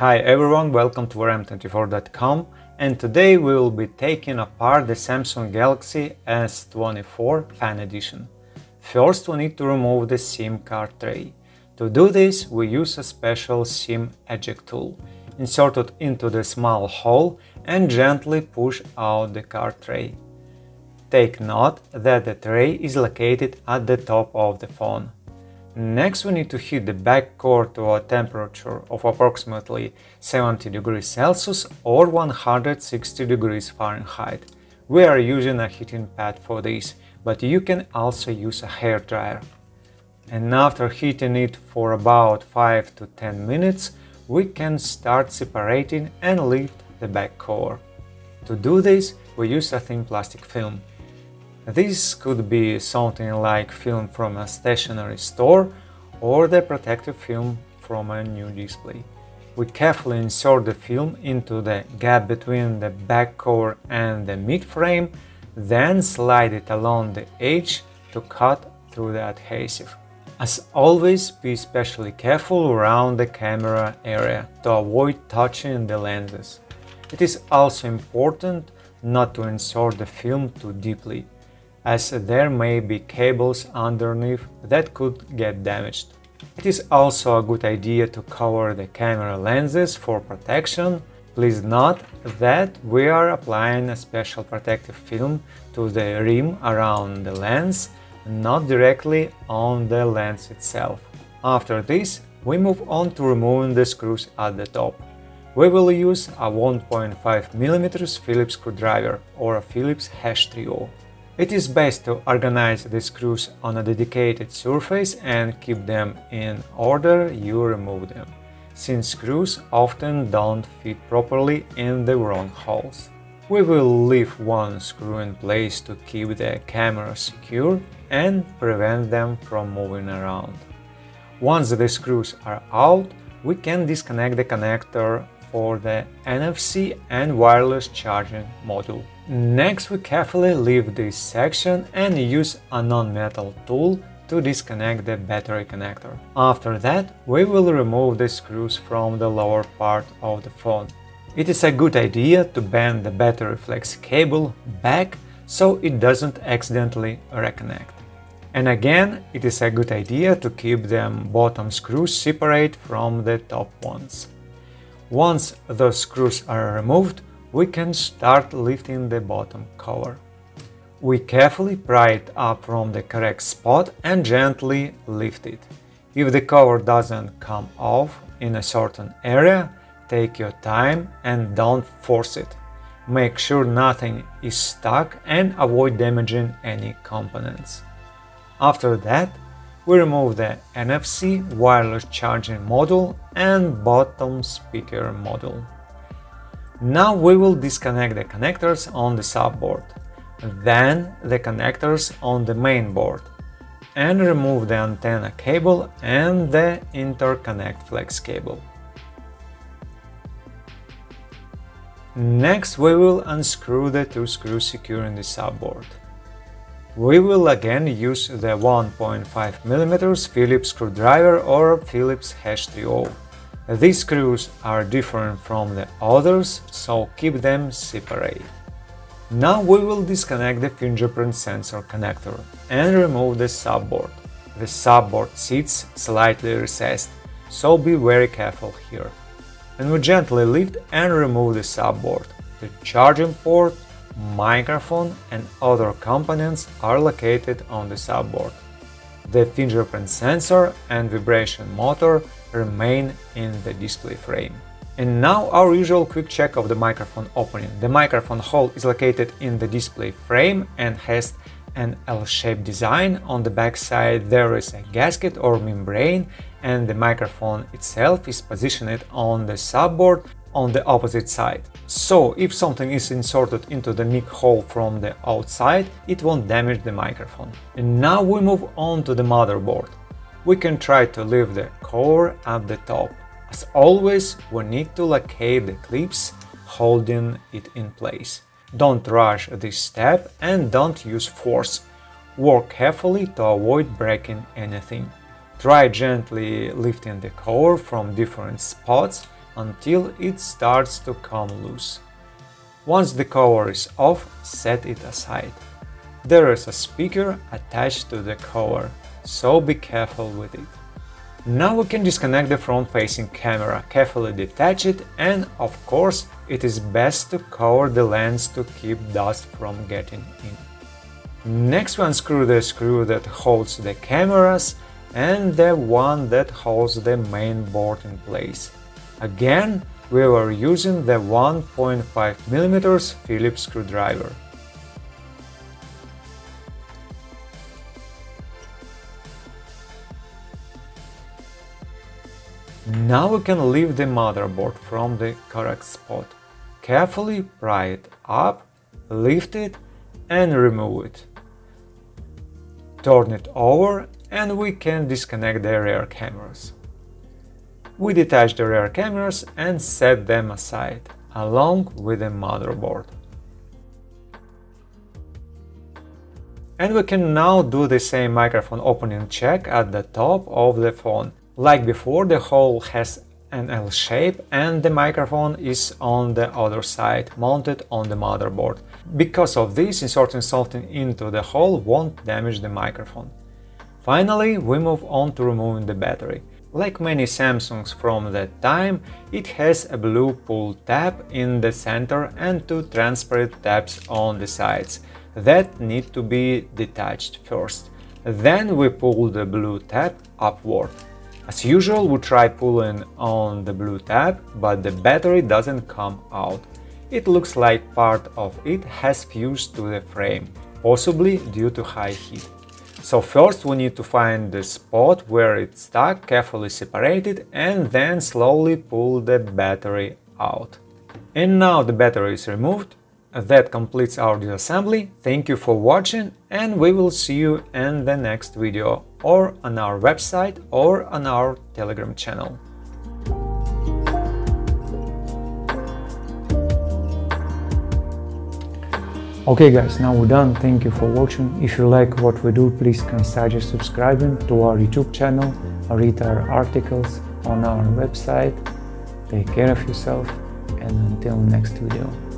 Hi everyone, welcome to VRM24.com, and today we will be taking apart the Samsung Galaxy S24 Fan Edition. First we need to remove the SIM card tray. To do this we use a special SIM eject tool. Insert it into the small hole and gently push out the card tray. Take note that the tray is located at the top of the phone. Next we need to heat the back core to a temperature of approximately 70 degrees Celsius or 160 degrees Fahrenheit. We are using a heating pad for this, but you can also use a hair dryer. And after heating it for about 5 to 10 minutes, we can start separating and lift the back core. To do this, we use a thin plastic film. This could be something like film from a stationery store or the protective film from a new display. We carefully insert the film into the gap between the back core and the midframe, then slide it along the edge to cut through the adhesive. As always, be especially careful around the camera area to avoid touching the lenses. It is also important not to insert the film too deeply, as there may be cables underneath that could get damaged. It is also a good idea to cover the camera lenses for protection. Please note that we are applying a special protective film to the rim around the lens, not directly on the lens itself. After this, we move on to removing the screws at the top. We will use a 1.5mm Phillips screwdriver or a Phillips #3O. It is best to organize the screws on a dedicated surface and keep them in order you remove them, since screws often don't fit properly in the wrong holes. We will leave one screw in place to keep the camera secure and prevent them from moving around. Once the screws are out, we can disconnect the connector for the NFC and wireless charging module. Next, we carefully leave this section and use a non-metal tool to disconnect the battery connector. After that, we will remove the screws from the lower part of the phone. It is a good idea to bend the battery flex cable back so it doesn't accidentally reconnect. And again, it is a good idea to keep the bottom screws separate from the top ones. Once those screws are removed, we can start lifting the bottom cover. We carefully pry it up from the correct spot and gently lift it. If the cover doesn't come off in a certain area, take your time and don't force it. Make sure nothing is stuck and avoid damaging any components. After that, we remove the NFC wireless charging module and bottom speaker module. Now we will disconnect the connectors on the subboard, then the connectors on the main board, and remove the antenna cable and the interconnect flex cable. Next we will unscrew the two screws securing the subboard. We will again use the 1.5mm Phillips screwdriver or Phillips #3O. These screws are different from the others, so keep them separate. Now we will disconnect the fingerprint sensor connector and remove the subboard. The subboard sits slightly recessed, so be very careful here. And we gently lift and remove the subboard. The charging port, microphone and other components are located on the subboard. The fingerprint sensor and vibration motor remain in the display frame. And now our usual quick check of the microphone opening. The microphone hole is located in the display frame and has an L-shaped design. On the back side there is a gasket or membrane, and the microphone itself is positioned on the subboard on the opposite side. So if something is inserted into the mic hole from the outside, it won't damage the microphone. And now we move on to the motherboard. We can try to leave the cover at the top. As always, we need to locate the clips holding it in place. Don't rush this step and don't use force. Work carefully to avoid breaking anything. Try gently lifting the cover from different spots until it starts to come loose. Once the cover is off, set it aside. There is a speaker attached to the cover, so be careful with it. Now we can disconnect the front-facing camera, carefully detach it, and of course it is best to cover the lens to keep dust from getting in. Next we unscrew the screw that holds the cameras and the one that holds the main board in place. Again, we were using the 1.5mm Phillips screwdriver. Now we can lift the motherboard from the correct spot. Carefully pry it up, lift it and remove it. Turn it over and we can disconnect the rear cameras. We detach the rear cameras and set them aside, along with the motherboard. And we can now do the same microphone opening check at the top of the phone. Like before, the hole has an L shape and the microphone is on the other side, mounted on the motherboard. Because of this, inserting something into the hole won't damage the microphone. Finally, we move on to removing the battery. Like many Samsungs from that time, it has a blue pull tab in the center and two transparent tabs on the sides that need to be detached first. Then we pull the blue tab upward. As usual, we try pulling on the blue tab, but the battery doesn't come out. It looks like part of it has fused to the frame, possibly due to high heat. So first we need to find the spot where it's stuck, carefully separate it and then slowly pull the battery out. And now the battery is removed. That completes our disassembly. Thank you for watching and we will see you in the next video or on our website or on our Telegram channel. Okay guys, now we're done. Thank you for watching. If you like what we do, please consider subscribing to our YouTube channel, read our articles on our website. Take care of yourself and until next video.